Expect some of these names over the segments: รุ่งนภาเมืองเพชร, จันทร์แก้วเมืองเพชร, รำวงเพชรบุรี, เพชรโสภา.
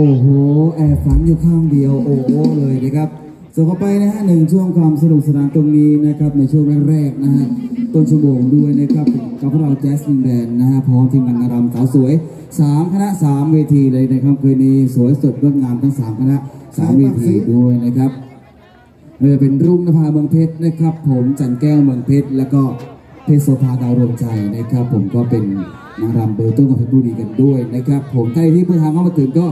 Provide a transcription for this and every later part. อ้โหแอบฝันอยู่ข้างเดียวโอ้โหเลยนะครับส่งเข้าไปนะฮะหนึ่งช่วงความทรงจำนะครับกับเพลงรักมาเริ่มต้นใหม่นะครับของคุณเฉลิมพล สามคณะสามเวทีเลยนะครับคืนนี้สวยสดงดงามทั้ง3คณะ3เวทีด้วยนะครับไม่ว่าเป็นรุ่งนภาเมืองเพชรนะครับผมจันแก้วเมืองเพชรแล้วก็เพชรโสภาดาวดวงใจนะครับผมก็เป็นนางรำเบอร์ต้นกับเพชรบุรีกันด้วยนะครับผมใครที่เพิ่งทางเข้ามาถึงก็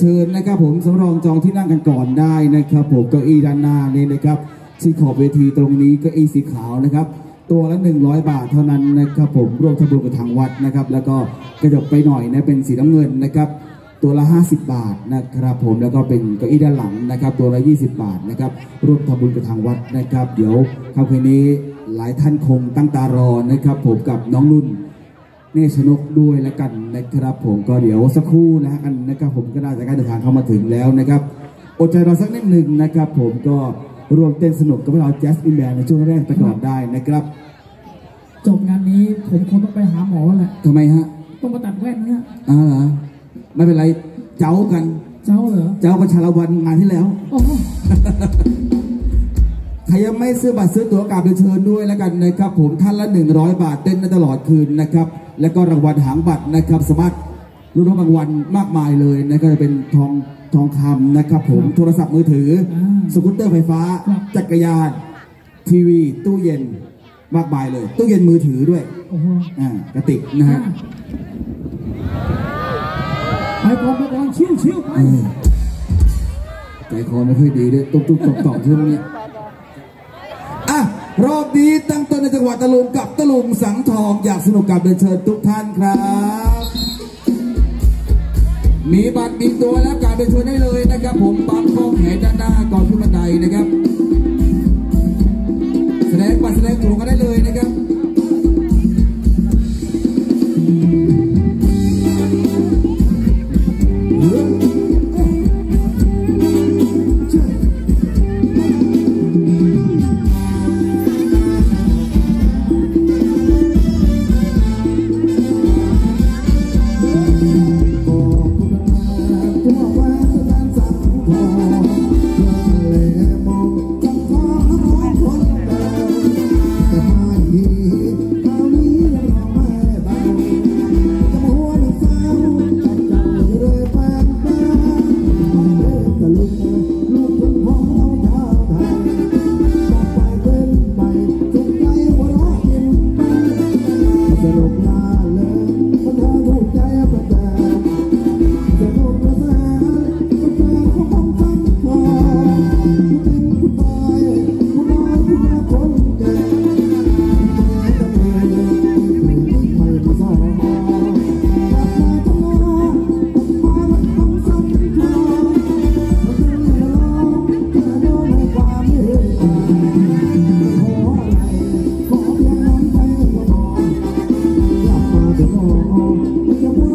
เชิญนะครับผมสำรองจองที่นั่งกันก่อนได้นะครับผมเก้าอี้ด้านหน้านี้นะครับที่ขอบเวทีตรงนี้เก้าอี้สีขาวนะครับตัวละ100 บาทเท่านั้นนะครับผมร่วมทำบุญกับทางวัดนะครับแล้วก็กระจบไปหน่อยนะเป็นสีน้ำเงินนะครับตัวละ50 บาทนะครับร่วมทำบุญกับทางวัดนะครับเดี๋ยวค่ำคืนนี้หลายท่านคงตั้งตารอนะครับผมกับน้องนุ่น เนชนกด้วยแล้วกันนะครับผมก็เดี๋ยวสักครู่นะกันนะครับผมก็ได้รายการเดินทางเข้ามาถึงแล้วนะครับอดใจรอสักนิดหนึ่งนะครับผมก็ร่วมเต้นสนุกกับเราแจ๊สอินแบนในช่วงแรกไปก่อนได้นะครับจบงานนี้ผมคงต้องไปหาหมอแล้วแหละทำไมฮะต้องมาตัดแว่นเนี่ย ใครยังไม่ซื้อบัตรซื้อตั๋วกลับเรียนเชิญด้วยแล้วกันนะครับผมท่านละ100 บาทเต้นได้ตลอดคืนนะครับผมก็เดี๋ยวสักครู่นะฮะหนึ่งช่วงความทรงจำนะครับกับเพลงรักมาเริ่มต้นใหม่ของคุณเฉลิมพล แล้วก็รางวัลหางบัตรนะครับสามารถรุ้นรางวัลมากมายเลยนะครับจะเป็นทองคำนะครับผมโทรศัพท์มือถือสกูตเตอร์ไฟฟ้าจักรยานทีวีตู้เย็นมากมายเลยตู้เย็นมือถือด้วยกระติกนะฮะไปก่อนไปก่อนชิวๆไปใจคอไม่ค่อยดีเลยตุ๊บๆตอกๆช่วงนี้อ่ะรอบนี้ตั้งต้นในจังหวัดตะลุงกับตะลุงสังทองอยากสนุกกับเดินเชิญทุกท่านครับมีบัตรมีตัวแล้วการเดินเชิญได้เลยนะครับผมปั๊มข้อแขนด้านหน้าก่อนขึ้นบันไดนะครับแสดงบัตรแสดงตัวกันได้เลยนะครับ We'll be right back.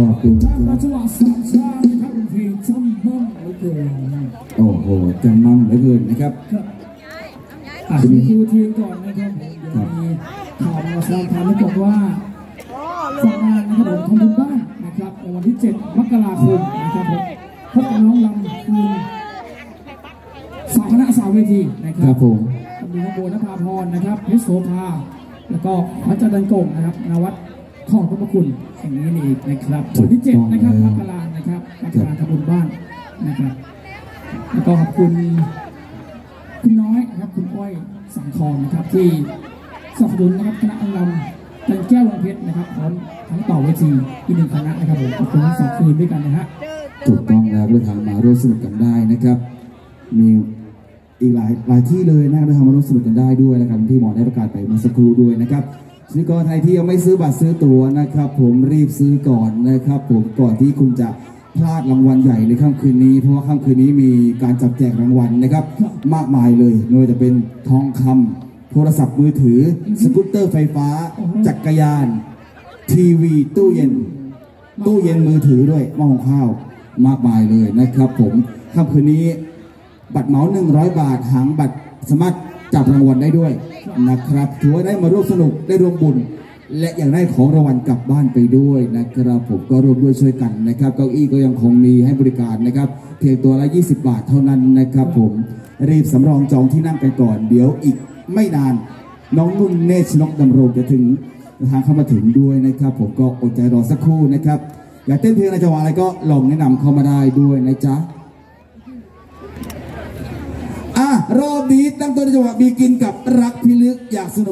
อยากสนุ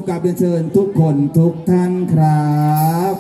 กกับเรียนเชิญทุกคนทุกท่านครับ